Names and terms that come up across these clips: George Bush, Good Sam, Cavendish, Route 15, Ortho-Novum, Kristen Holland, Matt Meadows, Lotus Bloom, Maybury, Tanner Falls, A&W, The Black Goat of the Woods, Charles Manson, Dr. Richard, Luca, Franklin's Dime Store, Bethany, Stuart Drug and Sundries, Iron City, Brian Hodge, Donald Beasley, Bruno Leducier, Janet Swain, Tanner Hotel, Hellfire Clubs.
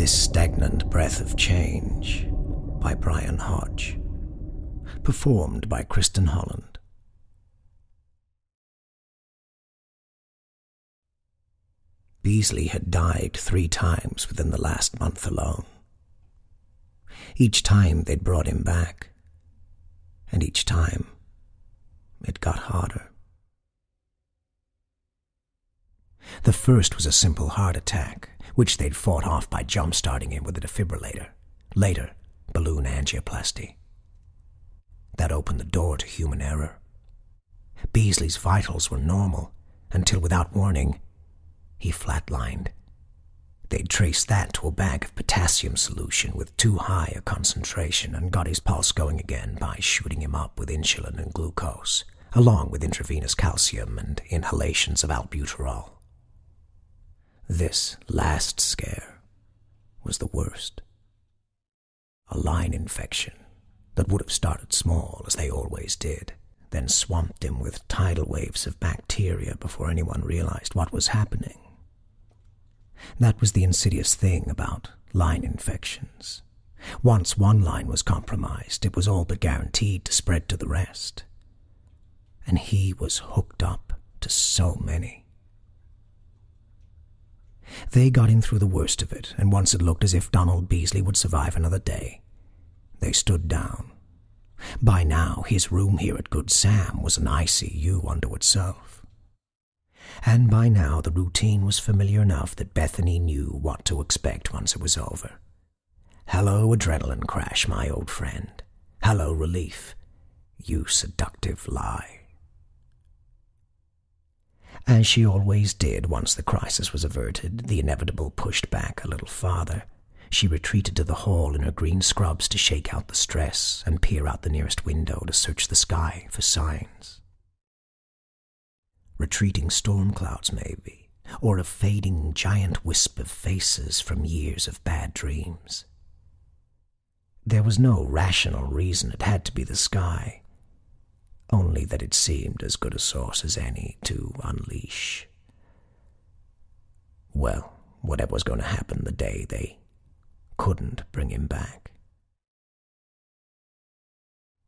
This Stagnant Breath of Change by Brian Hodge. Performed by Kristen Holland. Beasley had died 3 times within the last month alone. Each time they'd brought him back, and each time it got harder. The first was a simple heart attack, which they'd fought off by jump-starting him with a defibrillator, later balloon angioplasty. That opened the door to human error. Beasley's vitals were normal, until without warning, he flatlined. They'd traced that to a bag of potassium solution with too high a concentration and got his pulse going again by shooting him up with insulin and glucose, along with intravenous calcium and inhalations of albuterol. This last scare was the worst. A line infection that would have started small, as they always did, then swamped him with tidal waves of bacteria before anyone realized what was happening. That was the insidious thing about line infections. Once one line was compromised, it was all but guaranteed to spread to the rest. And he was hooked up to so many. They got him through the worst of it, and once it looked as if Donald Beasley would survive another day, they stood down. By now, his room here at Good Sam was an ICU unto itself. And by now, the routine was familiar enough that Bethany knew what to expect once it was over. Hello, adrenaline crash, my old friend. Hello, relief. You seductive lie. As she always did, once the crisis was averted, the inevitable pushed back a little farther. She retreated to the hall in her green scrubs to shake out the stress and peer out the nearest window to search the sky for signs. Retreating storm clouds, maybe, or a fading giant wisp of faces from years of bad dreams. There was no rational reason it had to be the sky. Only that it seemed as good a source as any to unleash. Well, whatever was going to happen the day they couldn't bring him back.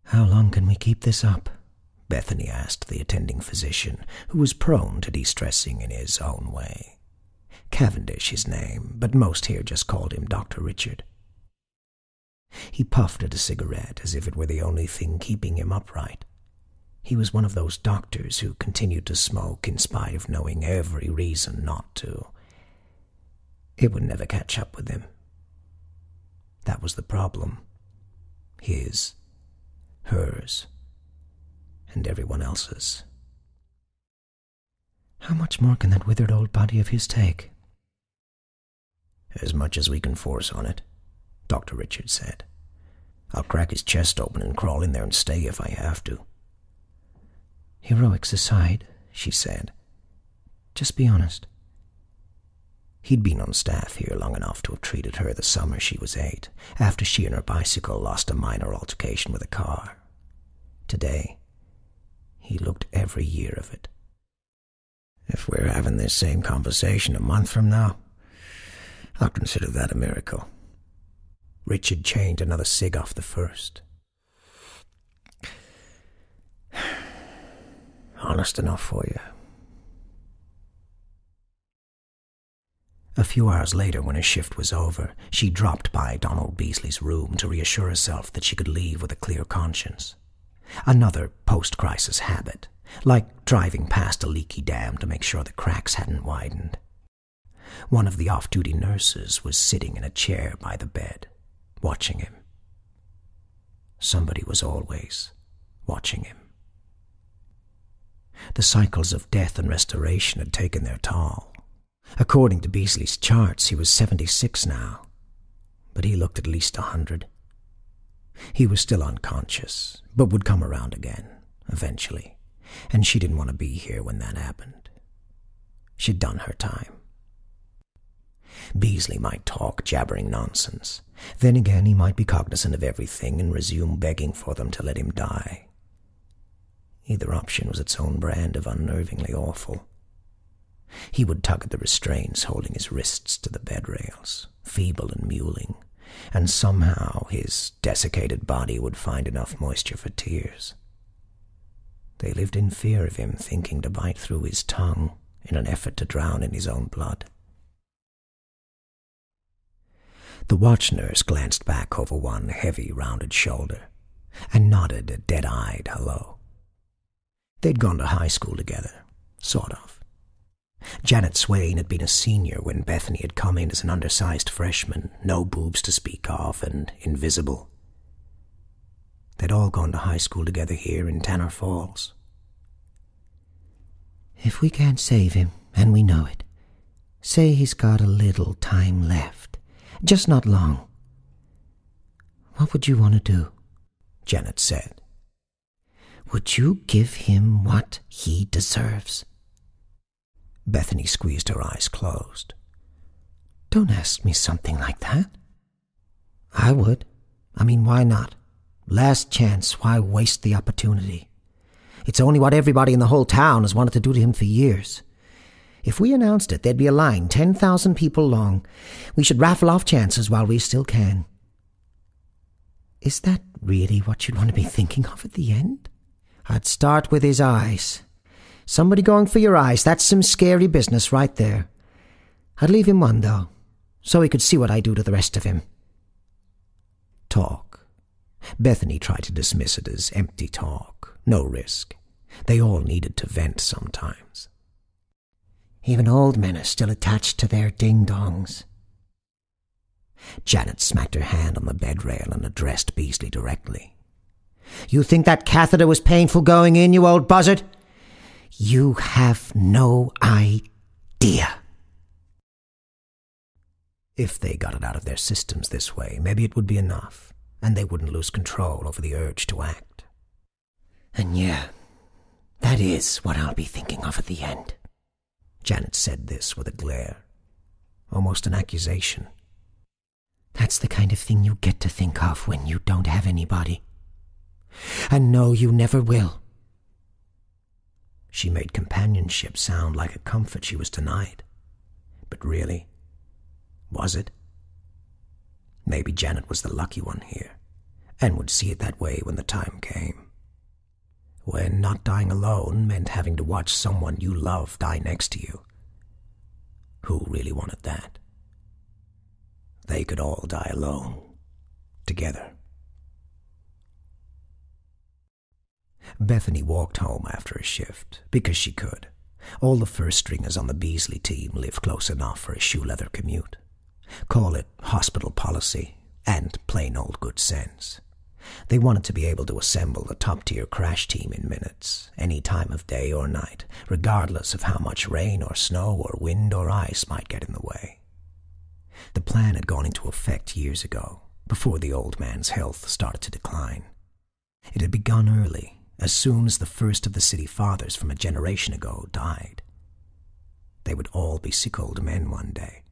"How long can we keep this up?" Bethany asked the attending physician, who was prone to de-stressing in his own way. Cavendish his name, but most here just called him Dr. Richard. He puffed at a cigarette as if it were the only thing keeping him upright. He was one of those doctors who continued to smoke in spite of knowing every reason not to. It would never catch up with him. That was the problem. His, hers, and everyone else's. "How much more can that withered old body of his take?" "As much as we can force on it," Dr. Richard said. "I'll crack his chest open and crawl in there and stay if I have to." "Heroics aside," she said, "just be honest." He'd been on staff here long enough to have treated her the summer she was 8, after she and her bicycle lost a minor altercation with a car. Today, he looked every year of it. "If we're having this same conversation a month from now, I'll consider that a miracle." Richard chained another cig off the first. "Honest enough for you." A few hours later, when her shift was over, she dropped by Donald Beasley's room to reassure herself that she could leave with a clear conscience. Another post-crisis habit, like driving past a leaky dam to make sure the cracks hadn't widened. One of the off-duty nurses was sitting in a chair by the bed, watching him. Somebody was always watching him. The cycles of death and restoration had taken their toll. According to Beasley's charts, he was 76 now, but he looked at least 100. He was still unconscious, but would come around again, eventually, and she didn't want to be here when that happened. She'd done her time. Beasley might talk jabbering nonsense. Then again, he might be cognizant of everything and resume begging for them to let him die. Either option was its own brand of unnervingly awful. He would tug at the restraints holding his wrists to the bed rails, feeble and mewling, and somehow his desiccated body would find enough moisture for tears. They lived in fear of him, thinking to bite through his tongue in an effort to drown in his own blood. The watch-nurse glanced back over one heavy, rounded shoulder and nodded a dead-eyed hello. They'd gone to high school together, sort of. Janet Swain had been a senior when Bethany had come in as an undersized freshman, no boobs to speak of, and invisible. They'd all gone to high school together here in Tanner Falls. If we can't save him, and we know it, say he's got a little time left, just not long. What would you want to do? Janet said. Would you give him what he deserves? Bethany squeezed her eyes closed. Don't ask me something like that. I would. I mean, why not? Last chance, why waste the opportunity? It's only what everybody in the whole town has wanted to do to him for years. If we announced it, there'd be a line 10,000 people long. We should raffle off chances while we still can. Is that really what you'd want to be thinking of at the end? I'd start with his eyes. Somebody going for your eyes, that's some scary business right there. I'd leave him one, though, so he could see what I do to the rest of him. Talk. Bethany tried to dismiss it as empty talk, no risk. They all needed to vent sometimes. Even old men are still attached to their ding-dongs. Janet smacked her hand on the bed rail and addressed Beasley directly. You think that catheter was painful going in, you old buzzard? You have no idea. If they got it out of their systems this way, maybe it would be enough, and they wouldn't lose control over the urge to act. And yeah, that is what I'll be thinking of at the end. Janet said this with a glare, almost an accusation. That's the kind of thing you get to think of when you don't have anybody. And no, you never will. She made companionship sound like a comfort she was denied. But really, was it? Maybe Janet was the lucky one here, and would see it that way when the time came. When not dying alone meant having to watch someone you love die next to you. Who really wanted that? They could all die alone, together. Bethany walked home after a shift, because she could. All the first-stringers on the Beasley team lived close enough for a shoe-leather commute. Call it hospital policy and plain old good sense. They wanted to be able to assemble a top-tier crash team in minutes, any time of day or night, regardless of how much rain or snow or wind or ice might get in the way. The plan had gone into effect years ago, before the old man's health started to decline. It had begun early, as soon as the first of the city fathers from a generation ago died. They would all be sick old men one day.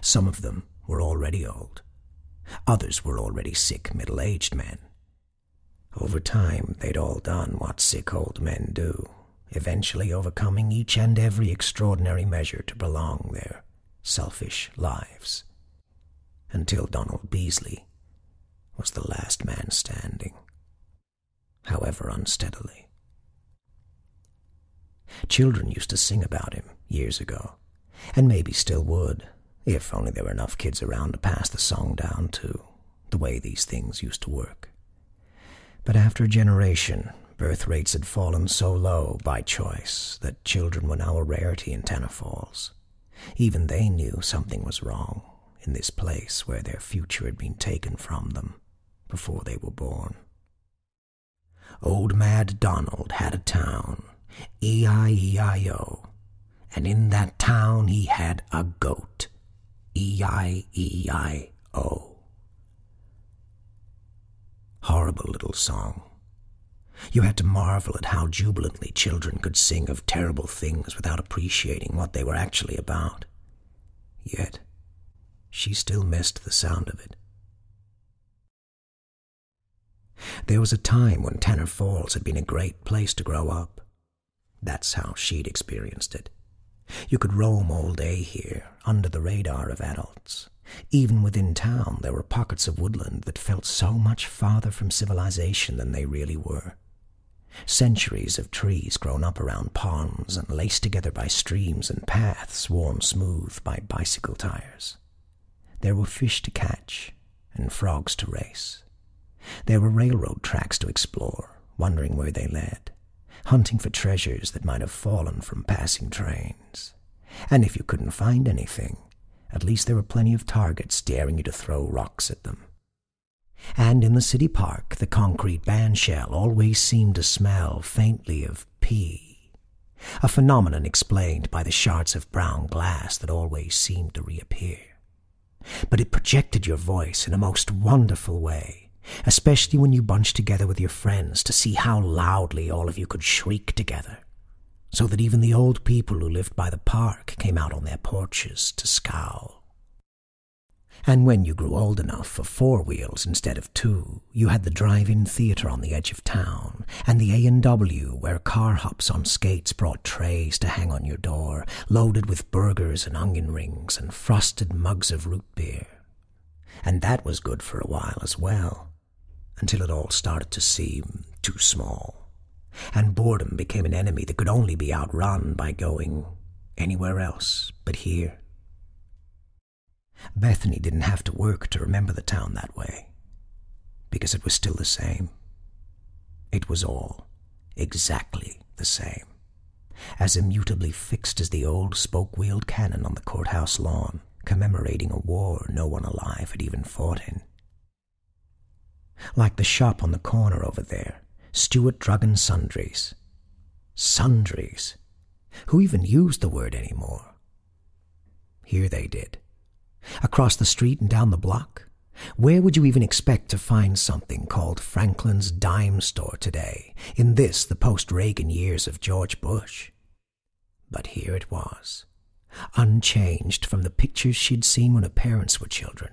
Some of them were already old. Others were already sick middle-aged men. Over time, they'd all done what sick old men do, eventually overcoming each and every extraordinary measure to prolong their selfish lives, until Donald Beasley was the last man standing. However unsteadily. Children used to sing about him years ago, and maybe still would, if only there were enough kids around to pass the song down too, the way these things used to work. But after a generation, birth rates had fallen so low by choice that children were now a rarity in Tanner Falls. Even they knew something was wrong in this place where their future had been taken from them before they were born. Old Mad Donald had a town, E-I-E-I-O, and in that town he had a goat, E-I-E-I-O. Horrible little song. You had to marvel at how jubilantly children could sing of terrible things without appreciating what they were actually about. Yet, she still missed the sound of it. There was a time when Tanner Falls had been a great place to grow up. That's how she'd experienced it. You could roam all day here, under the radar of adults, Even within town, there were pockets of woodland that felt so much farther from civilization than they really were. Centuries of trees grown up around ponds and laced together by streams and paths worn smooth by bicycle tires. There were fish to catch and frogs to race. There were railroad tracks to explore, wondering where they led, hunting for treasures that might have fallen from passing trains. And if you couldn't find anything, at least there were plenty of targets daring you to throw rocks at them. And in the city park, the concrete band shell always seemed to smell faintly of pee, a phenomenon explained by the shards of brown glass that always seemed to reappear. But it projected your voice in a most wonderful way, especially when you bunched together with your friends to see how loudly all of you could shriek together, so that even the old people who lived by the park came out on their porches to scowl. And when you grew old enough for 4 wheels instead of 2, you had the drive-in theater on the edge of town, and the A&W where car hops on skates brought trays to hang on your door, loaded with burgers and onion rings and frosted mugs of root beer. And that was good for a while as well, until it all started to seem too small, and boredom became an enemy that could only be outrun by going anywhere else but here. Bethany didn't have to work to remember the town that way, because it was still the same. It was all exactly the same, as immutably fixed as the old spoke-wheeled cannon on the courthouse lawn, commemorating a war no one alive had even fought in. Like the shop on the corner over there, Stuart Drug and Sundries. Sundries? Who even used the word anymore? Here they did. Across the street and down the block? Where would you even expect to find something called Franklin's Dime Store today, in this, the post-Reagan years of George Bush? But here it was, unchanged from the pictures she'd seen when her parents were children.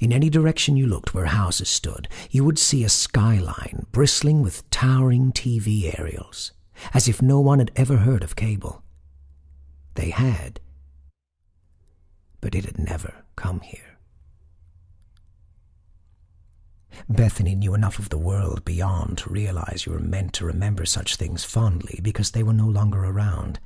In any direction you looked where houses stood, you would see a skyline bristling with towering TV aerials, as if no one had ever heard of cable. They had, but it had never come here. Bethany knew enough of the world beyond to realize you were meant to remember such things fondly because they were no longer around.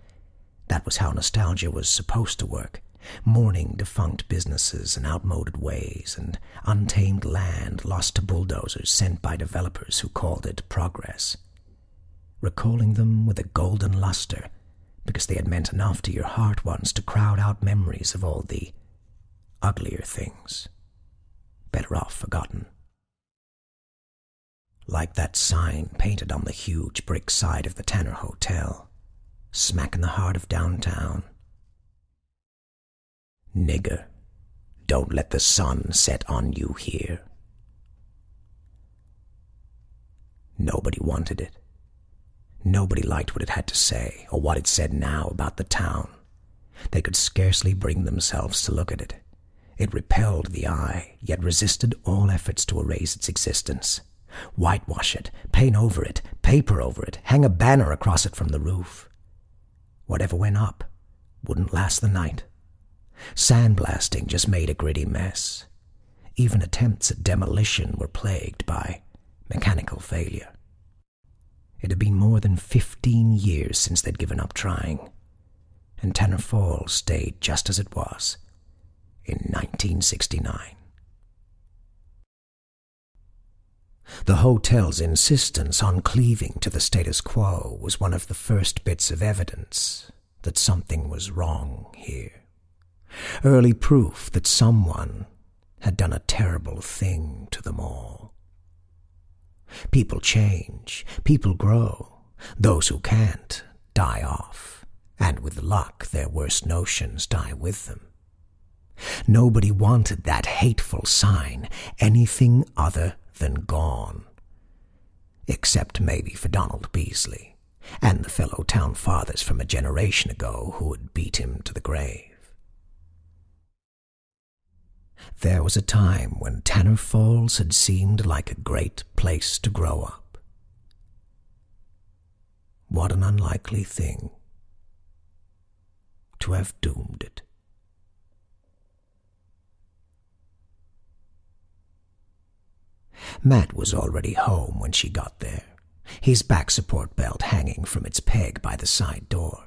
That was how nostalgia was supposed to work, mourning defunct businesses and outmoded ways and untamed land lost to bulldozers sent by developers who called it progress, recalling them with a golden luster, because they had meant enough to your heart once to crowd out memories of all the uglier things, better off forgotten. Like that sign painted on the huge brick side of the Tanner Hotel, smack in the heart of downtown. "Nigger, don't let the sun set on you here." Nobody wanted it. Nobody liked what it had to say, or what it said now about the town. They could scarcely bring themselves to look at it. It repelled the eye, yet resisted all efforts to erase its existence. Whitewash it, paint over it, paper over it, hang a banner across it from the roof. Whatever went up wouldn't last the night. Sandblasting just made a gritty mess. Even attempts at demolition were plagued by mechanical failure. It had been more than 15 years since they'd given up trying, and Tanner Falls stayed just as it was in 1969. The hotel's insistence on cleaving to the status quo was one of the first bits of evidence that something was wrong here. Early proof that someone had done a terrible thing to them all. People change, people grow, those who can't die off, and with luck their worst notions die with them. Nobody wanted that hateful sign, anything other than gone. Except maybe for Donald Beasley, and the fellow town fathers from a generation ago who had beat him to the grave. There was a time when Tanner Falls had seemed like a great place to grow up. What an unlikely thing to have doomed it. Matt was already home when she got there, his back support belt hanging from its peg by the side door.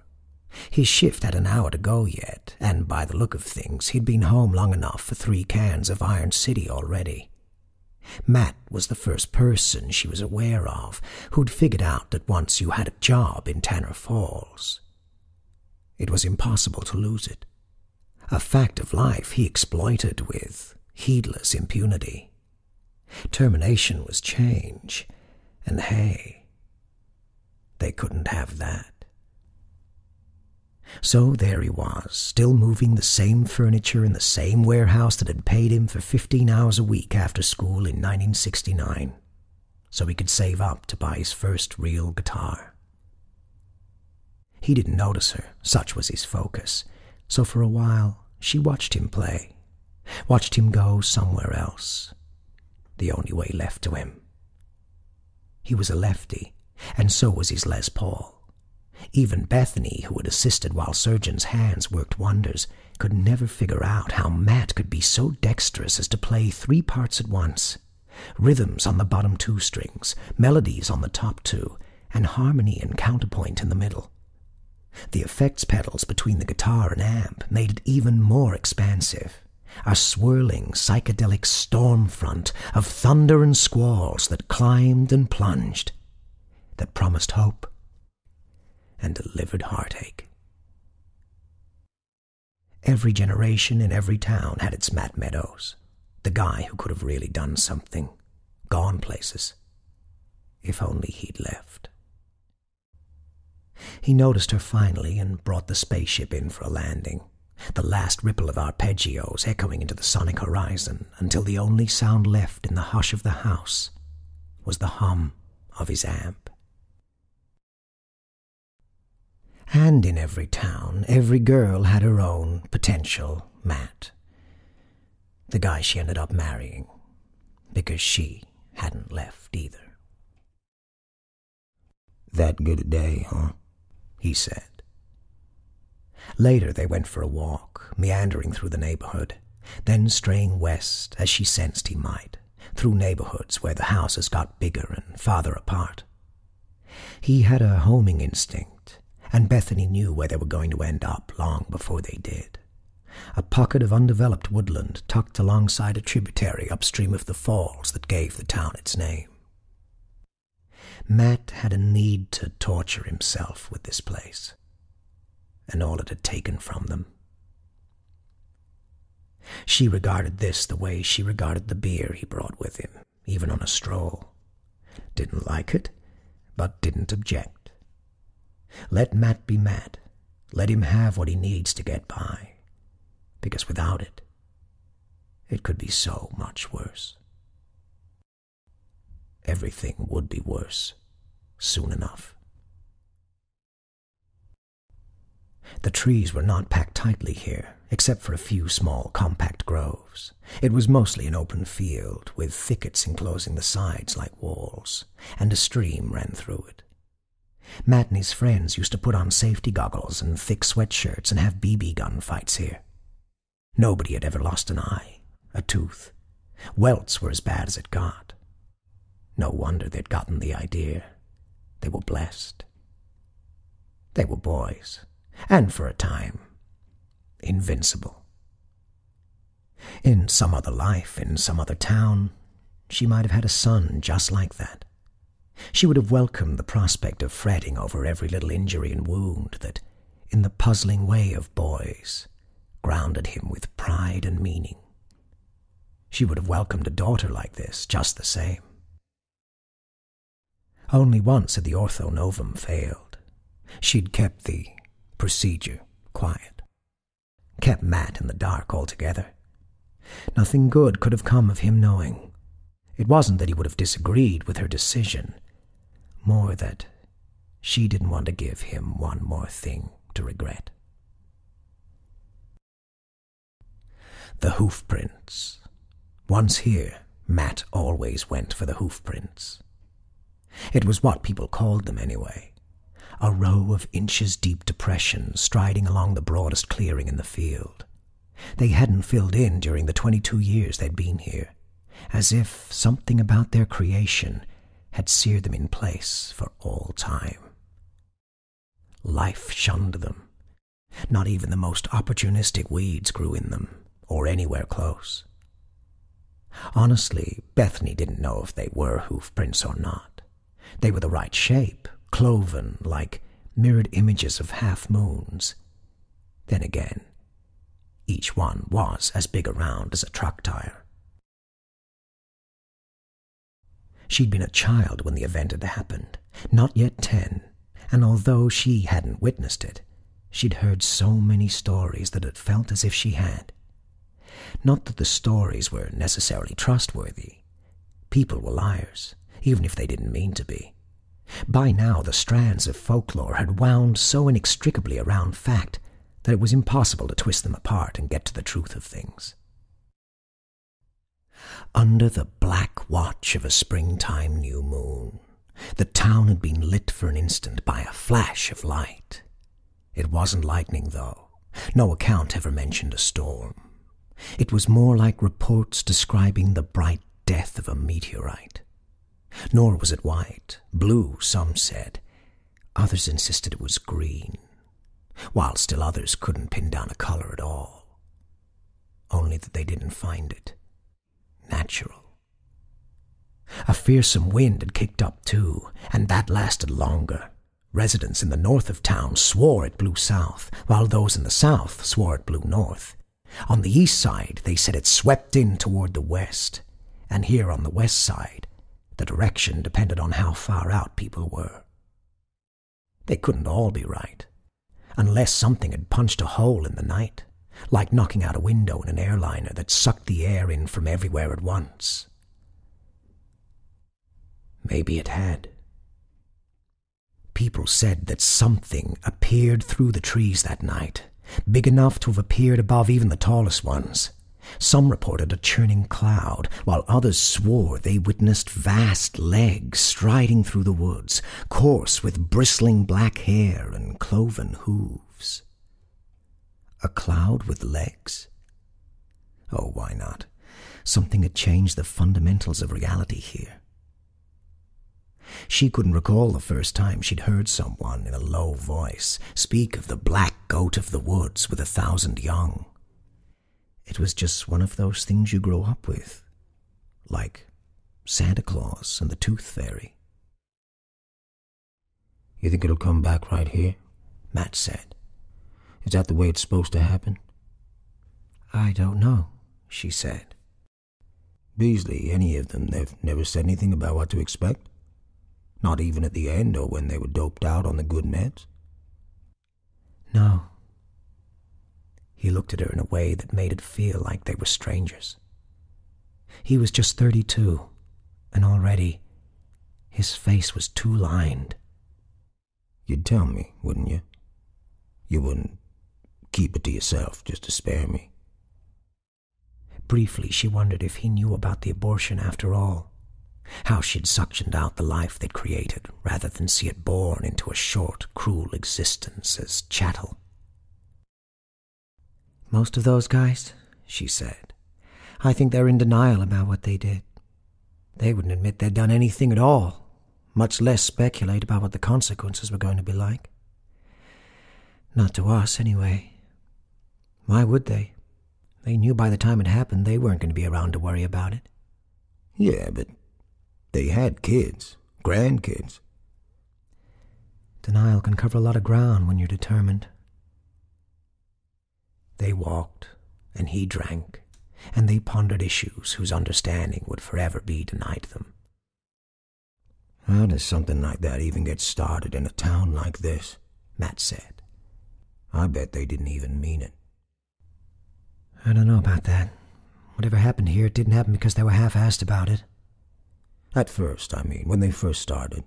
His shift had an hour to go yet, and by the look of things, he'd been home long enough for 3 cans of Iron City already. Matt was the first person she was aware of who'd figured out that once you had a job in Tanner Falls, it was impossible to lose it. A fact of life he exploited with heedless impunity. Termination was change, and hey, they couldn't have that. So there he was, still moving the same furniture in the same warehouse that had paid him for 15 hours a week after school in 1969, so he could save up to buy his first real guitar. He didn't notice her, such was his focus, so for a while she watched him play, watched him go somewhere else, the only way left to him. He was a lefty, and so was his Les Paul. Even Bethany, who had assisted while surgeons' hands worked wonders, could never figure out how Matt could be so dexterous as to play 3 parts at once. Rhythms on the bottom 2 strings, melodies on the top 2, and harmony and counterpoint in the middle. The effects pedals between the guitar and amp made it even more expansive, a swirling, psychedelic storm front of thunder and squalls that climbed and plunged, that promised hope and delivered heartache. Every generation in every town had its Matt Meadows, the guy who could have really done something, gone places, if only he'd left. He noticed her finally and brought the spaceship in for a landing, the last ripple of arpeggios echoing into the sonic horizon until the only sound left in the hush of the house was the hum of his amp. And in every town, every girl had her own potential Matt. The guy she ended up marrying, because she hadn't left either. "That good a day, huh?" he said. Later they went for a walk, meandering through the neighborhood, then straying west, as she sensed he might, through neighborhoods where the houses got bigger and farther apart. He had a homing instinct, and Bethany knew where they were going to end up long before they did. A pocket of undeveloped woodland tucked alongside a tributary upstream of the falls that gave the town its name. Matt had a need to torture himself with this place, and all it had taken from them. She regarded this the way she regarded the beer he brought with him, even on a stroll. Didn't like it, but didn't object. Let Matt be Matt. Let him have what he needs to get by. Because without it, it could be so much worse. Everything would be worse soon enough. The trees were not packed tightly here, except for a few small, compact groves. It was mostly an open field, with thickets enclosing the sides like walls, and a stream ran through it. Matt and his friends used to put on safety goggles and thick sweatshirts and have BB gun fights here. Nobody had ever lost an eye, a tooth. Welts were as bad as it got. No wonder they'd gotten the idea. They were blessed. They were boys, and for a time, invincible. In some other life, in some other town, she might have had a son just like that. She would have welcomed the prospect of fretting over every little injury and wound that, in the puzzling way of boys, grounded him with pride and meaning. She would have welcomed a daughter like this just the same. Only once had the Ortho-Novum failed. She'd kept the procedure quiet, kept Matt in the dark altogether. Nothing good could have come of him knowing. It wasn't that he would have disagreed with her decision. More that she didn't want to give him one more thing to regret. The hoofprints. Once here, Matt always went for the hoofprints. It was what people called them anyway. A row of inches-deep depressions striding along the broadest clearing in the field. They hadn't filled in during the 22 years they'd been here. as if something about their creation had seared them in place for all time. Life shunned them. Not even the most opportunistic weeds grew in them, or anywhere close. Honestly, Bethany didn't know if they were hoof prints or not. They were the right shape, cloven, like mirrored images of half-moons. Then again, each one was as big around as a truck tire. She'd been a child when the event had happened, not yet 10, and although she hadn't witnessed it, she'd heard so many stories that it felt as if she had. Not that the stories were necessarily trustworthy. People were liars, even if they didn't mean to be. By now, the strands of folklore had wound so inextricably around fact that it was impossible to twist them apart and get to the truth of things. Under the black watch of a springtime new moon, the town had been lit for an instant by a flash of light. It wasn't lightning, though. No account ever mentioned a storm. It was more like reports describing the bright death of a meteorite. Nor was it white. Blue, some said. Others insisted it was green, while still others couldn't pin down a color at all. Only that they didn't find it natural. A fearsome wind had kicked up too, and that lasted longer. Residents in the north of town swore it blew south, while those in the south swore it blew north. On the east side, they said it swept in toward the west, and here on the west side, the direction depended on how far out people were. They couldn't all be right, unless something had punched a hole in the night, like knocking out a window in an airliner that sucked the air in from everywhere at once. Maybe it had. People said that something appeared through the trees that night, big enough to have appeared above even the tallest ones. Some reported a churning cloud, while others swore they witnessed vast legs striding through the woods, coarse with bristling black hair and cloven hooves. A cloud with legs? Oh, why not? Something had changed the fundamentals of reality here. She couldn't recall the first time she'd heard someone in a low voice speak of the black goat of the woods with 1,000 young. It was just one of those things you grow up with, like Santa Claus and the Tooth Fairy. You think it'll come back right here? Matt said. Is that the way it's supposed to happen? I don't know, she said. Beasley, any of them, they've never said anything about what to expect? Not even at the end or when they were doped out on the good meds? No. He looked at her in a way that made it feel like they were strangers. He was just 32, and already his face was too lined. You'd tell me, wouldn't you? You wouldn't keep it to yourself just to spare me. Briefly, she wondered if he knew about the abortion after all, how she'd suctioned out the life they'd created rather than see it born into a short, cruel existence as chattel. Most of those guys, she said, I think they're in denial about what they did. They wouldn't admit they'd done anything at all, much less speculate about what the consequences were going to be like. Not to us, anyway. Why would they? They knew by the time it happened they weren't going to be around to worry about it. Yeah, but they had kids, grandkids. Denial can cover a lot of ground when you're determined. They walked, and he drank, and they pondered issues whose understanding would forever be denied them. How does something like that even get started in a town like this? Matt said. I bet they didn't even mean it. I don't know about that. Whatever happened here, it didn't happen because they were half-assed about it. At first, I mean, when they first started.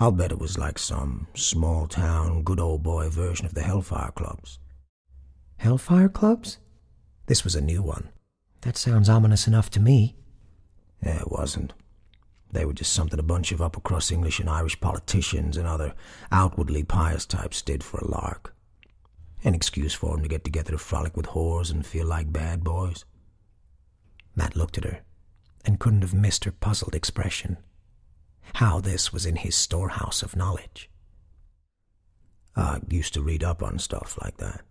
I'll bet it was like some small-town, good old boy version of the Hellfire Clubs. Hellfire Clubs? This was a new one. That sounds ominous enough to me. Yeah, it wasn't. They were just something a bunch of upper-crust English and Irish politicians and other outwardly pious types did for a lark. An excuse for them to get together to frolic with whores and feel like bad boys. Matt looked at her. and couldn't have missed her puzzled expression. How this was in his storehouse of knowledge. I used to read up on stuff like that.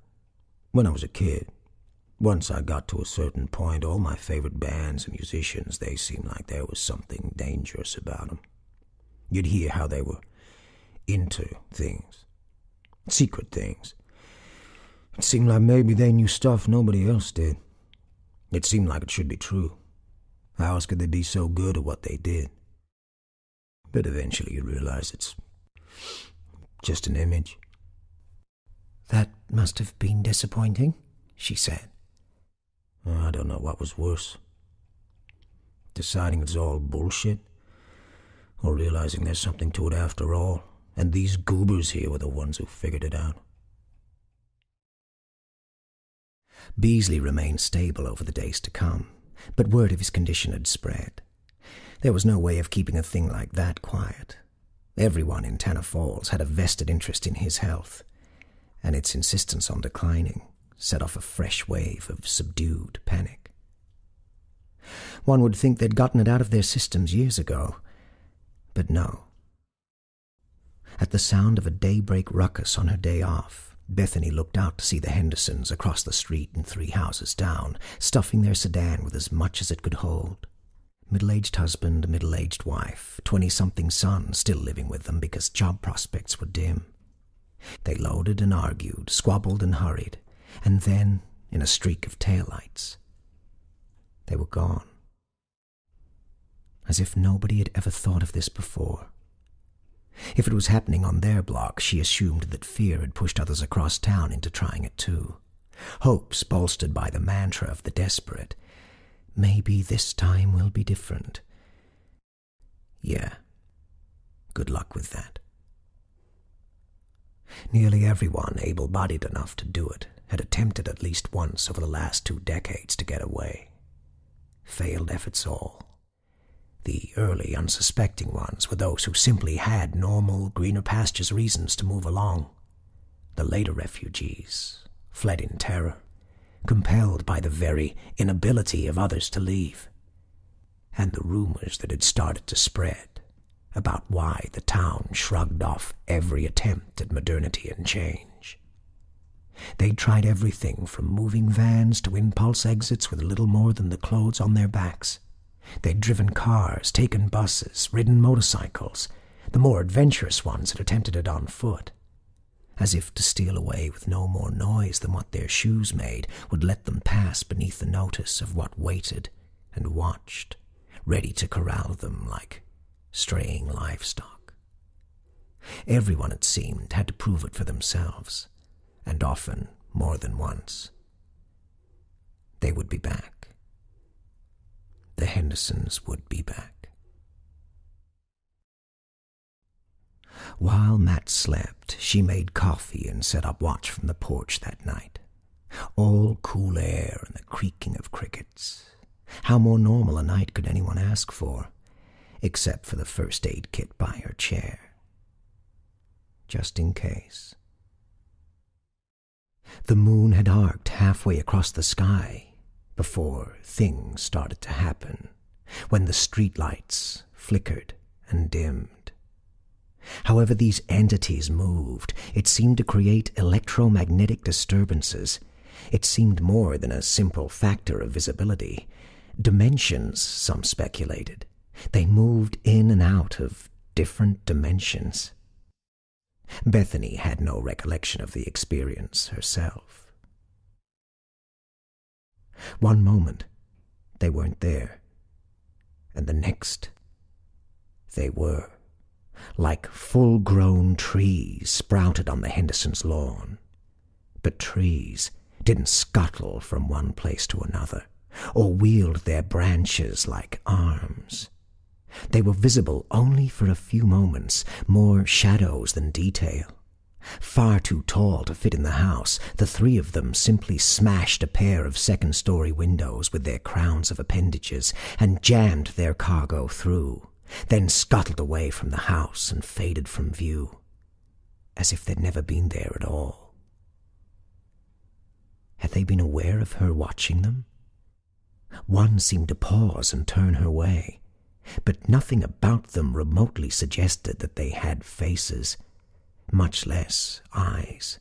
When I was a kid, once I got to a certain point, all my favorite bands and musicians, they seemed like there was something dangerous about them. You'd hear how they were into things, secret things. It seemed like maybe they knew stuff nobody else did. It seemed like it should be true. How else could they be so good at what they did? But eventually you realize it's just an image. That must have been disappointing, she said. I don't know what was worse. Deciding it's all bullshit, or realizing there's something to it after all, and these goobers here were the ones who figured it out. Beasley remained stable over the days to come, but word of his condition had spread. There was no way of keeping a thing like that quiet. Everyone in Tanner Falls had a vested interest in his health, and its insistence on declining set off a fresh wave of subdued panic. One would think they'd gotten it out of their systems years ago, but no. At the sound of a daybreak ruckus on her day off, Bethany looked out to see the Hendersons across the street and 3 houses down, stuffing their sedan with as much as it could hold. Middle-aged husband, middle-aged wife, 20-something son still living with them because job prospects were dim. They loaded and argued, squabbled and hurried, and then, in a streak of taillights, they were gone. As if nobody had ever thought of this before. If it was happening on their block, she assumed that fear had pushed others across town into trying it too. Hopes bolstered by the mantra of the desperate. Maybe this time will be different. Yeah. Good luck with that. Nearly everyone able-bodied enough to do it had attempted at least once over the last 2 decades to get away. Failed efforts all. The early, unsuspecting ones were those who simply had normal, greener pastures reasons to move along. The later refugees fled in terror, compelled by the very inability of others to leave, and the rumors that had started to spread about why the town shrugged off every attempt at modernity and change. They'd tried everything from moving vans to impulse exits with little more than the clothes on their backs. They'd driven cars, taken buses, ridden motorcycles. The more adventurous ones had attempted it on foot, as if to steal away with no more noise than what their shoes made would let them pass beneath the notice of what waited and watched, ready to corral them like straying livestock. Everyone, it seemed, had to prove it for themselves, and often more than once. They would be back. The Hendersons would be back. While Matt slept, she made coffee and set up watch from the porch that night. All cool air and the creaking of crickets. How more normal a night could anyone ask for, except for the first aid kit by her chair? Just in case. The moon had arced halfway across the sky before things started to happen, when the streetlights flickered and dimmed. However these entities moved, it seemed to create electromagnetic disturbances. It seemed more than a simple factor of visibility. Dimensions, some speculated. They moved in and out of different dimensions. Bethany had no recollection of the experience herself. One moment, they weren't there, and the next, they were, like full-grown trees sprouted on the Hendersons' lawn. But trees didn't scuttle from one place to another, or wield their branches like arms. They were visible only for a few moments, more shadows than detail. Far too tall to fit in the house, the 3 of them simply smashed a pair of second-story windows with their crowns of appendages and jammed their cargo through, then scuttled away from the house and faded from view, as if they'd never been there at all. Had they been aware of her watching them? One seemed to pause and turn her way, but nothing about them remotely suggested that they had faces, much less eyes.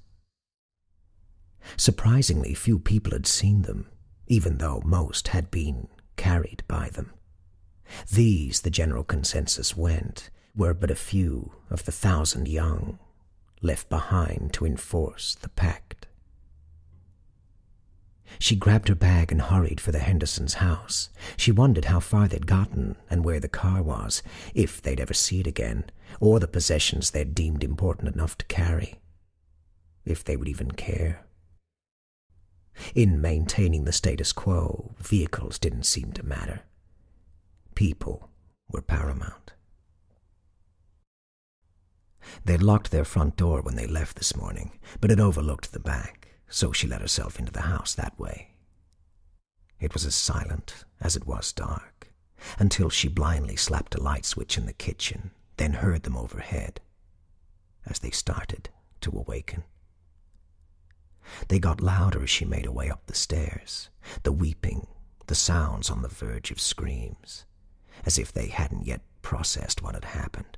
Surprisingly, few people had seen them, even though most had been carried by them. These, the general consensus went, were but a few of the thousand young, left behind to enforce the pact. She grabbed her bag and hurried for the Hendersons' house. She wondered how far they'd gotten and where the car was, if they'd ever see it again, or the possessions they'd deemed important enough to carry, if they would even care. In maintaining the status quo, vehicles didn't seem to matter. People were paramount. They'd locked their front door when they left this morning, but it overlooked the back, so she let herself into the house that way. It was as silent as it was dark, until she blindly slapped a light switch in the kitchen, then heard them overhead as they started to awaken. They got louder as she made her way up the stairs, the weeping, the sounds on the verge of screams, as if they hadn't yet processed what had happened.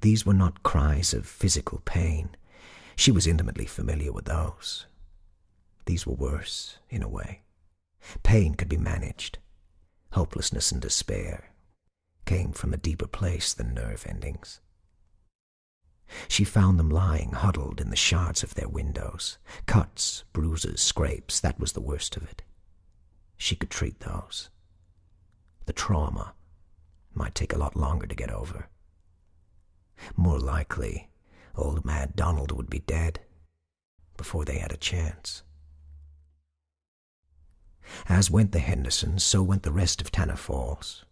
These were not cries of physical pain. She was intimately familiar with those. These were worse, in a way. Pain could be managed. Hopelessness and despair came from a deeper place than nerve endings. She found them lying huddled in the shards of their windows. Cuts, bruises, scrapes, that was the worst of it. She could treat those. The trauma might take a lot longer to get over. More likely, old Mad Donald would be dead before they had a chance. As went the Hendersons, so went the rest of Tanner Falls.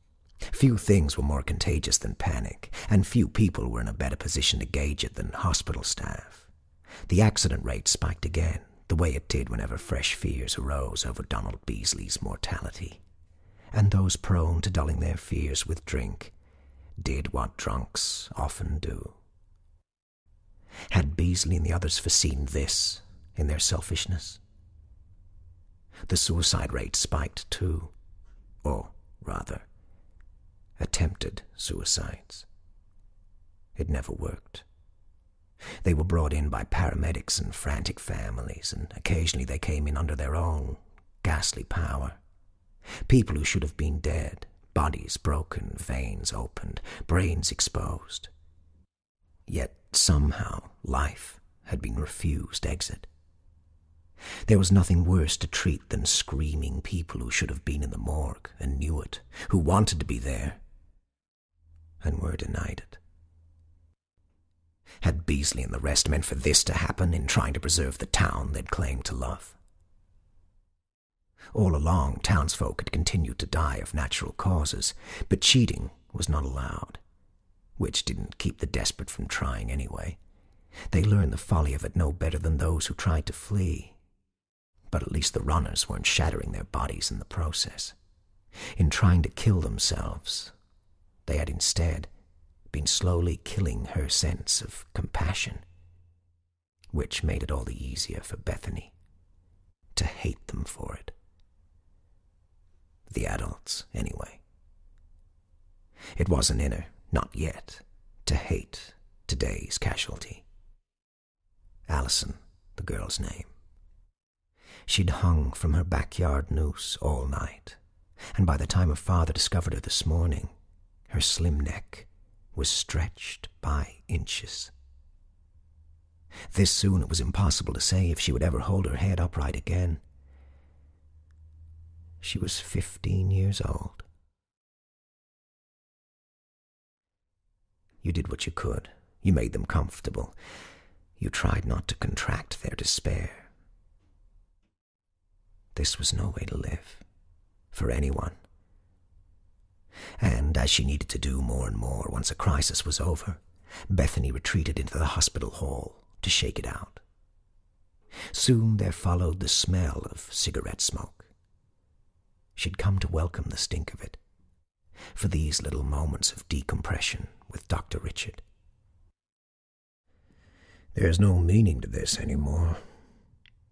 Few things were more contagious than panic, and few people were in a better position to gauge it than hospital staff. The accident rate spiked again, the way it did whenever fresh fears arose over Donald Beasley's mortality. And those prone to dulling their fears with drink did what drunks often do. Had Beasley and the others foreseen this in their selfishness? The suicide rate spiked too, or rather, attempted suicides. It never worked. They were brought in by paramedics and frantic families, and occasionally they came in under their own ghastly power. People who should have been dead, bodies broken, veins opened, brains exposed. Yet somehow life had been refused exit. There was nothing worse to treat than screaming people who should have been in the morgue and knew it, who wanted to be there and were denied it. Had Beasley and the rest meant for this to happen in trying to preserve the town they'd claimed to love? All along, townsfolk had continued to die of natural causes, but cheating was not allowed, which didn't keep the desperate from trying anyway. They learned the folly of it no better than those who tried to flee. But at least the runners weren't shattering their bodies in the process. In trying to kill themselves, they had instead been slowly killing her sense of compassion, which made it all the easier for Bethany to hate them for it. The adults, anyway. It wasn't in her, not yet, to hate today's casualty. Allison, the girl's name. She'd hung from her backyard noose all night, and by the time her father discovered her this morning, her slim neck was stretched by inches. This soon it was impossible to say if she would ever hold her head upright again. She was 15 years old. You did what you could. You made them comfortable. You tried not to contract their despair. This was no way to live, for anyone. And as she needed to do more and more once a crisis was over, Bethany retreated into the hospital hall to shake it out. Soon there followed the smell of cigarette smoke. She'd come to welcome the stink of it, for these little moments of decompression with Dr. Richard. There's no meaning to this anymore.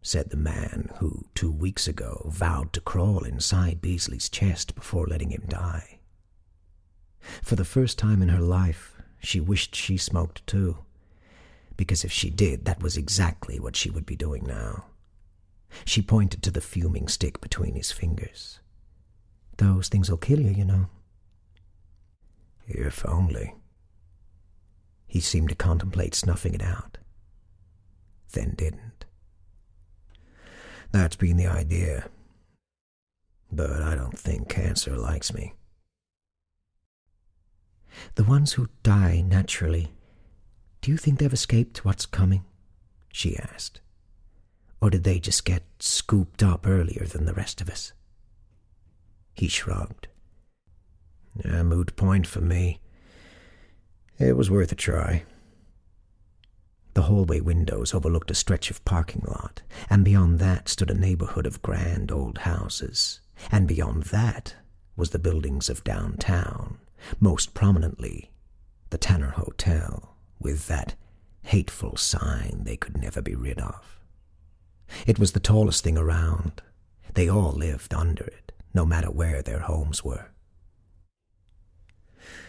said the man who 2 weeks ago vowed to crawl inside Beasley's chest before letting him die. For the first time in her life, she wished she smoked too, because if she did, that was exactly what she would be doing now. She pointed to the fuming stick between his fingers. Those things'll kill you, you know. If only. He seemed to contemplate snuffing it out, then didn't. That's been the idea, but I don't think cancer likes me. The ones who die naturally, do you think they've escaped what's coming? She asked. Or did they just get scooped up earlier than the rest of us? He shrugged. A moot point for me. It was worth a try. The hallway windows overlooked a stretch of parking lot, and beyond that stood a neighborhood of grand old houses, and beyond that was the buildings of downtown, most prominently the Tanner Hotel, with that hateful sign they could never be rid of. It was the tallest thing around. They all lived under it, no matter where their homes were.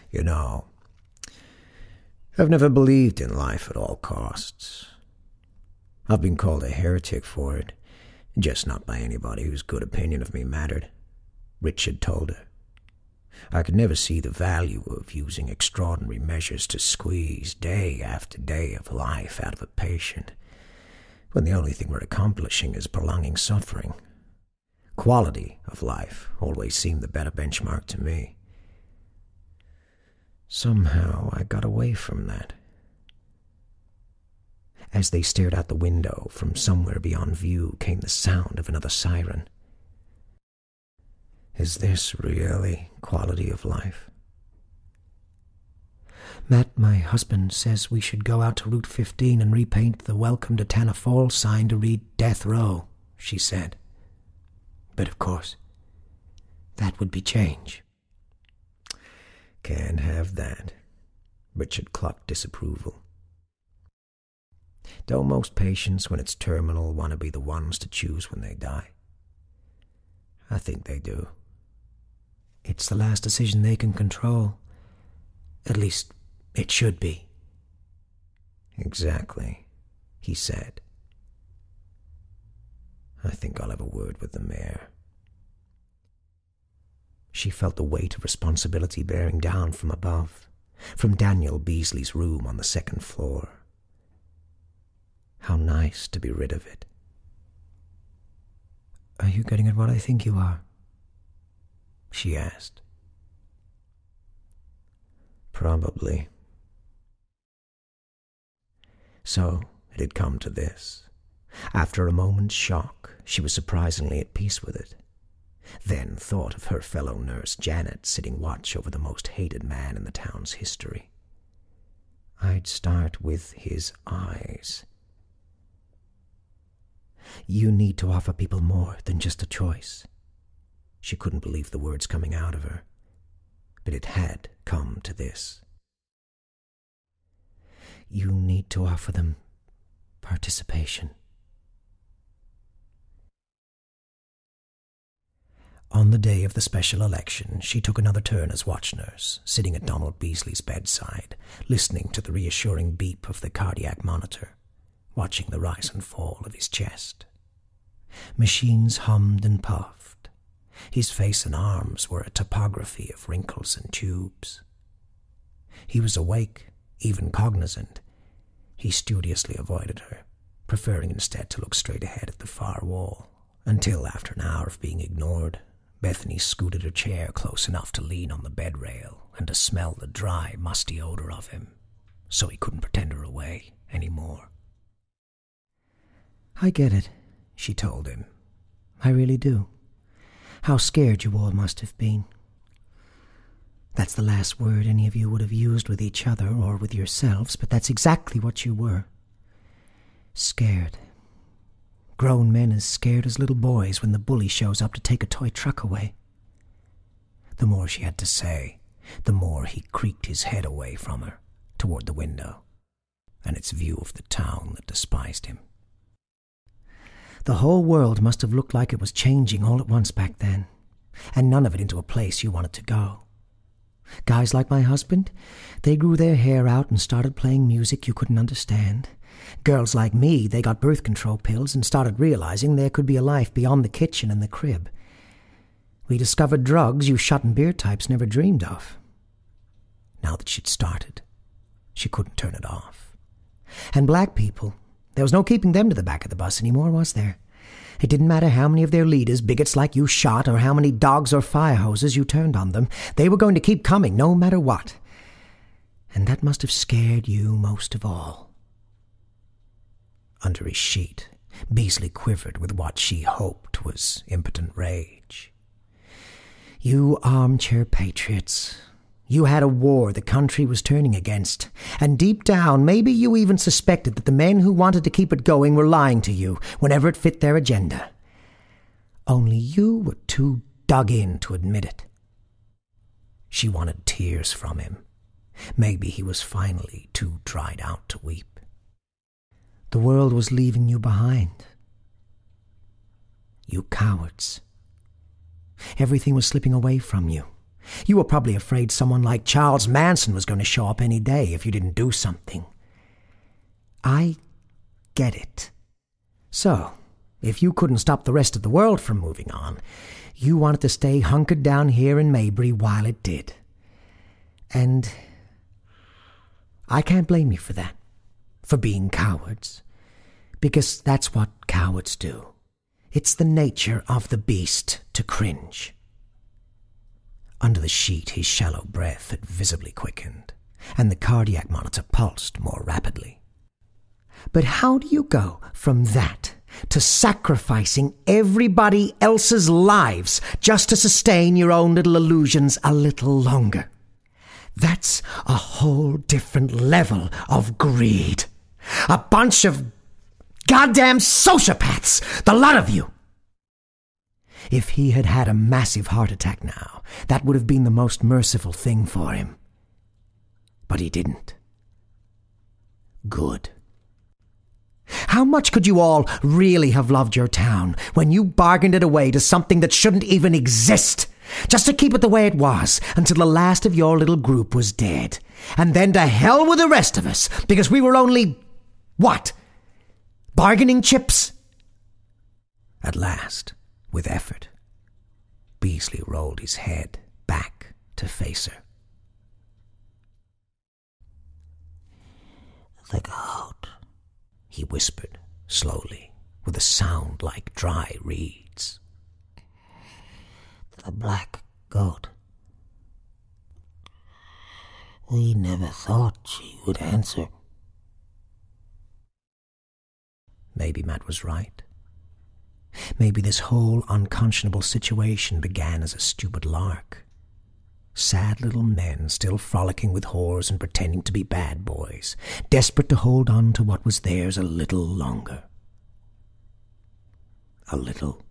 You know, I've never believed in life at all costs. I've been called a heretic for it, just not by anybody whose good opinion of me mattered, Richard told her. I could never see the value of using extraordinary measures to squeeze day after day of life out of a patient, when the only thing we're accomplishing is prolonging suffering. Quality of life always seemed the better benchmark to me. Somehow I got away from that. As they stared out the window, from somewhere beyond view came the sound of another siren. Is this really quality of life? Matt, my husband, says we should go out to Route 15 and repaint the Welcome to Tanner Falls sign to read Death Row, she said. But of course, that would be change. Can't have that, Richard clucked disapproval. Don't most patients, when it's terminal, want to be the ones to choose when they die? I think they do. It's the last decision they can control. At least, it should be. Exactly, he said. I think I'll have a word with the mayor. She felt the weight of responsibility bearing down from above, from Daniel Beasley's room on the second floor. How nice to be rid of it. Are you getting at what I think you are? She asked. Probably. So it had come to this. After a moment's shock, she was surprisingly at peace with it. Then thought of her fellow nurse, Janet, sitting watch over the most hated man in the town's history. I'd start with his eyes. You need to offer people more than just a choice. She couldn't believe the words coming out of her, but it had come to this. You need to offer them participation. On the day of the special election, she took another turn as watch nurse, sitting at Donald Beasley's bedside, listening to the reassuring beep of the cardiac monitor, watching the rise and fall of his chest. Machines hummed and puffed. His face and arms were a topography of wrinkles and tubes. He was awake, even cognizant. He studiously avoided her, preferring instead to look straight ahead at the far wall, until after an hour of being ignored, Bethany scooted her chair close enough to lean on the bed rail and to smell the dry, musty odor of him, so he couldn't pretend her away any more. I get it, she told him. I really do. How scared you all must have been. That's the last word any of you would have used with each other or with yourselves, but that's exactly what you were. Scared. Grown men as scared as little boys when the bully shows up to take a toy truck away. The more she had to say, the more he creaked his head away from her, toward the window, and its view of the town that despised him. The whole world must have looked like it was changing all at once back then, and none of it into a place you wanted to go. Guys like my husband, they grew their hair out and started playing music you couldn't understand. Girls like me, they got birth control pills and started realizing there could be a life beyond the kitchen and the crib. We discovered drugs you shot and beer types never dreamed of. Now that she'd started, she couldn't turn it off. And black people, there was no keeping them to the back of the bus anymore, was there? It didn't matter how many of their leaders, bigots like you, shot, or how many dogs or fire hoses you turned on them. They were going to keep coming, no matter what. And that must have scared you most of all. Under his sheet, Beasley quivered with what she hoped was impotent rage. You armchair patriots. You had a war the country was turning against, and deep down, maybe you even suspected that the men who wanted to keep it going were lying to you whenever it fit their agenda. Only you were too dug in to admit it. She wanted tears from him. Maybe he was finally too dried out to weep. The world was leaving you behind. You cowards. Everything was slipping away from you. You were probably afraid someone like Charles Manson was going to show up any day if you didn't do something. I get it. So, if you couldn't stop the rest of the world from moving on, you wanted to stay hunkered down here in Maybury while it did. And I can't blame you for that, for being cowards, because that's what cowards do. It's the nature of the beast to cringe. Under the sheet, his shallow breath had visibly quickened, and the cardiac monitor pulsed more rapidly. But how do you go from that to sacrificing everybody else's lives just to sustain your own little illusions a little longer? That's a whole different level of greed. A bunch of goddamn sociopaths, the lot of you! If he had had a massive heart attack now, that would have been the most merciful thing for him. But he didn't. Good. How much could you all really have loved your town when you bargained it away to something that shouldn't even exist, just to keep it the way it was until the last of your little group was dead? And then to hell with the rest of us, because we were only, what? Bargaining chips? At last, with effort, Beasley rolled his head back to face her. "The goat," he whispered slowly, with a sound like dry reeds. "The black goat. We never thought she would answer." Maybe Matt was right. Maybe this whole unconscionable situation began as a stupid lark. Sad little men still frolicking with whores and pretending to be bad boys, desperate to hold on to what was theirs a little longer. A little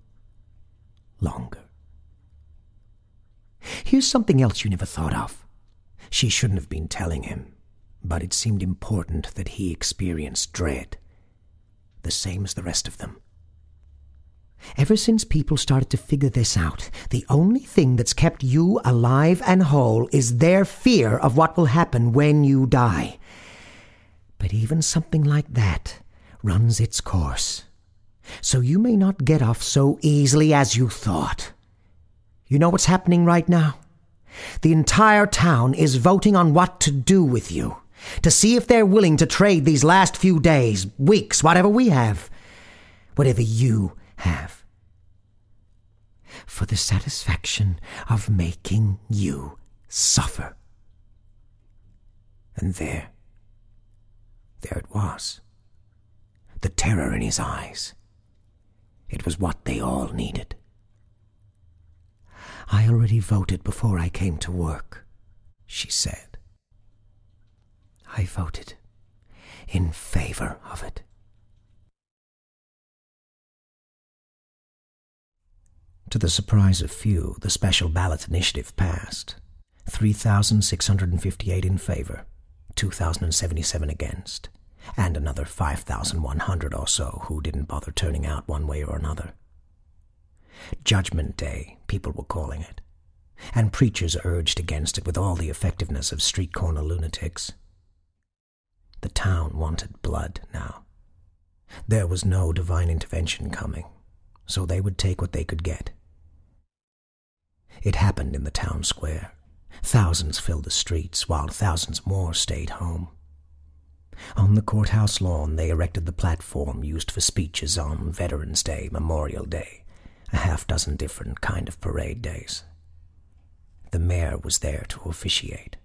longer. Here's something else you never thought of. She shouldn't have been telling him, but it seemed important that he experienced dread, the same as the rest of them. Ever since people started to figure this out, the only thing that's kept you alive and whole is their fear of what will happen when you die. But even something like that runs its course. So you may not get off so easily as you thought. You know what's happening right now? The entire town is voting on what to do with you, to see if they're willing to trade these last few days, weeks, whatever we have, whatever you have, for the satisfaction of making you suffer. And there it was, the terror in his eyes. It was what they all needed. "I already voted before I came to work," she said. "I voted in favor of it." To the surprise of few, the special ballot initiative passed. 3,658 in favor, 2,077 against, and another 5,100 or so who didn't bother turning out one way or another. Judgment Day, people were calling it, and preachers urged against it with all the effectiveness of street-corner lunatics. The town wanted blood now. There was no divine intervention coming, so they would take what they could get. It happened in the town square. Thousands filled the streets, while thousands more stayed home. On the courthouse lawn, they erected the platform used for speeches on Veterans Day, Memorial Day, a half-dozen different kind of parade days. The mayor was there to officiate,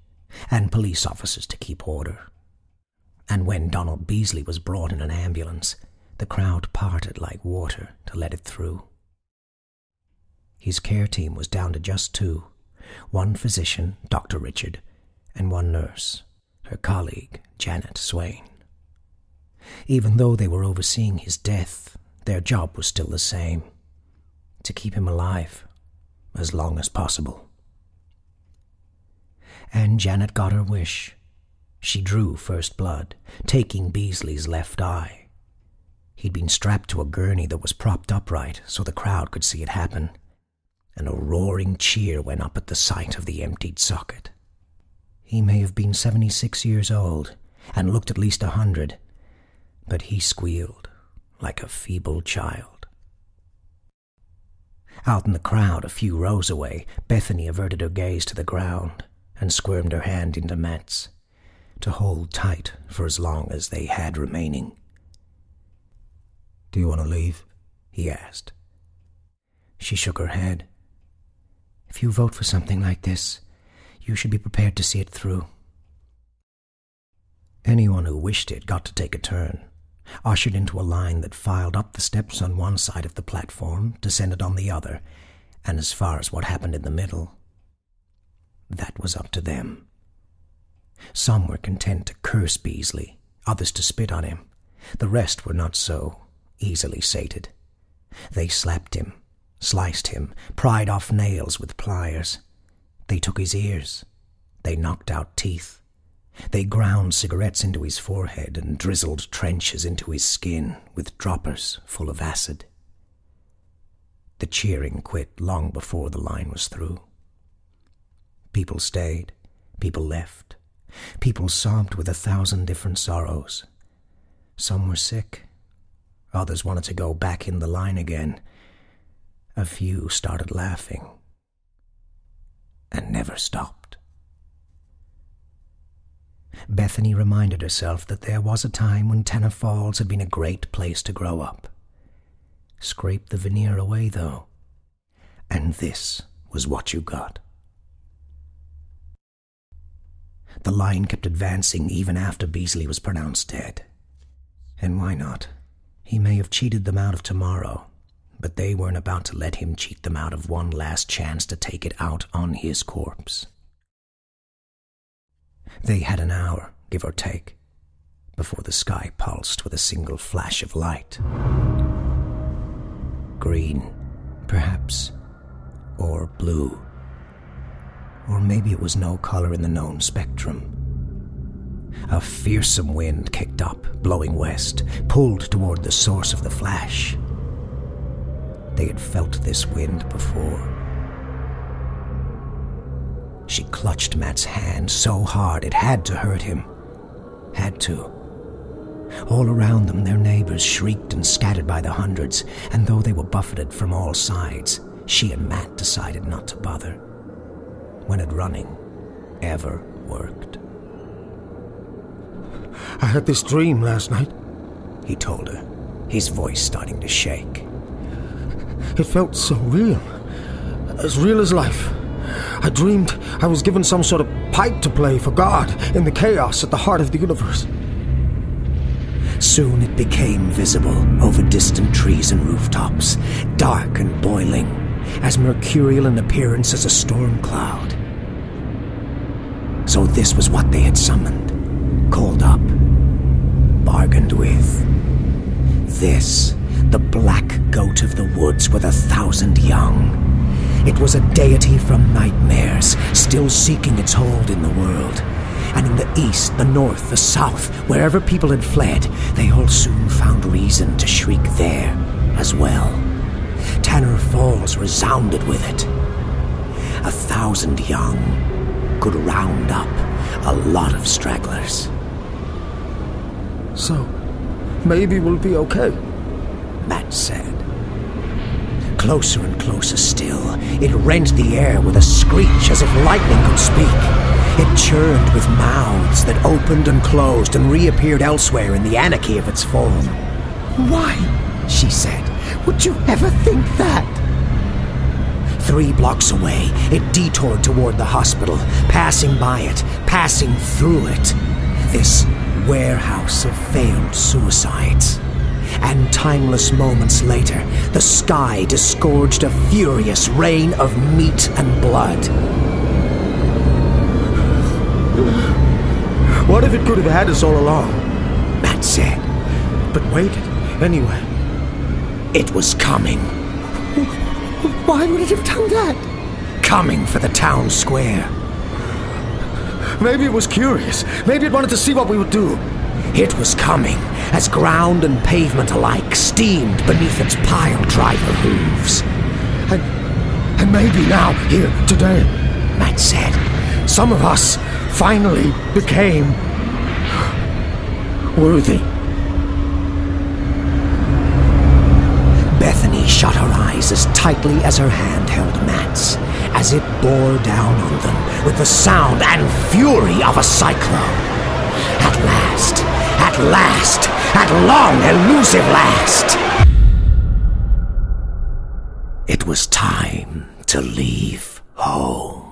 and police officers to keep order. And when Donald Beasley was brought in an ambulance, the crowd parted like water to let it through. His care team was down to just two, one physician, Dr. Richard, and one nurse, her colleague, Janet Swain. Even though they were overseeing his death, their job was still the same, to keep him alive as long as possible. And Janet got her wish. She drew first blood, taking Beasley's left eye. He'd been strapped to a gurney that was propped upright so the crowd could see it happen, and a roaring cheer went up at the sight of the emptied socket. He may have been 76 years old and looked at least 100, but he squealed like a feeble child. Out in the crowd a few rows away, Bethany averted her gaze to the ground and squirmed her hand into Matt's, to hold tight for as long as they had remaining. "Do you want to leave?" he asked. She shook her head. "If you vote for something like this, you should be prepared to see it through." Anyone who wished it got to take a turn, ushered into a line that filed up the steps on one side of the platform, descended on the other, and as far as what happened in the middle. That was up to them. Some were content to curse Beasley, others to spit on him. The rest were not so easily sated. They slapped him, sliced him, pried off nails with pliers. They took his ears. They knocked out teeth. They ground cigarettes into his forehead and drizzled trenches into his skin with droppers full of acid. The cheering quit long before the line was through. People stayed. People left. People sobbed with 1,000 different sorrows. Some were sick. Others wanted to go back in the line again. A few started laughing and never stopped. Bethany reminded herself that there was a time when Tanner Falls had been a great place to grow up. Scrape the veneer away, though, and this was what you got. The line kept advancing even after Beasley was pronounced dead. And why not? He may have cheated them out of tomorrow, but they weren't about to let him cheat them out of one last chance to take it out on his corpse. They had an hour, give or take, before the sky pulsed with a single flash of light. Green, perhaps, or blue. Or maybe it was no color in the known spectrum. A fearsome wind kicked up, blowing west, pulled toward the source of the flash. They had felt this wind before. She clutched Matt's hand so hard it had to hurt him. Had to. All around them, their neighbors shrieked and scattered by the hundreds, and though they were buffeted from all sides, she and Matt decided not to bother. When it running ever worked. "I had this dream last night," he told her, his voice starting to shake. "It felt so real as life. I dreamed I was given some sort of pipe to play for God in the chaos at the heart of the universe." Soon it became visible over distant trees and rooftops, dark and boiling, as mercurial in appearance as a storm cloud. So this was what they had summoned, called up, bargained with. This, the black goat of the woods with 1,000 young. It was a deity from nightmares, still seeking its hold in the world. and in the east, the north, the south, wherever people had fled, they all soon found reason to shriek there as well. Tanner Falls resounded with it. 1,000 young could round up a lot of stragglers. So, maybe we'll be okay, Matt said. Closer and closer still, it rent the air with a screech as if lightning could speak. It churned with mouths that opened and closed and reappeared elsewhere in the anarchy of its form. Why, she said, would you ever think that? 3 blocks away, it detoured toward the hospital, passing by it, passing through it. This warehouse of failed suicides. And timeless moments later, the sky disgorged a furious rain of meat and blood. What if it could have had us all along? Matt said. But waited, anyway. It was coming. Why would it have done that? Coming for the town square. Maybe it was curious. Maybe it wanted to see what we would do. It was coming, as ground and pavement alike steamed beneath its pile-driver hooves. And maybe now, here, today, Matt said, some of us finally became worthy. Bethany shut her eyes as tightly as her hand held Matt's, as it bore down on them with the sound and fury of a cyclone. At last, at long elusive last, it was time to leave home.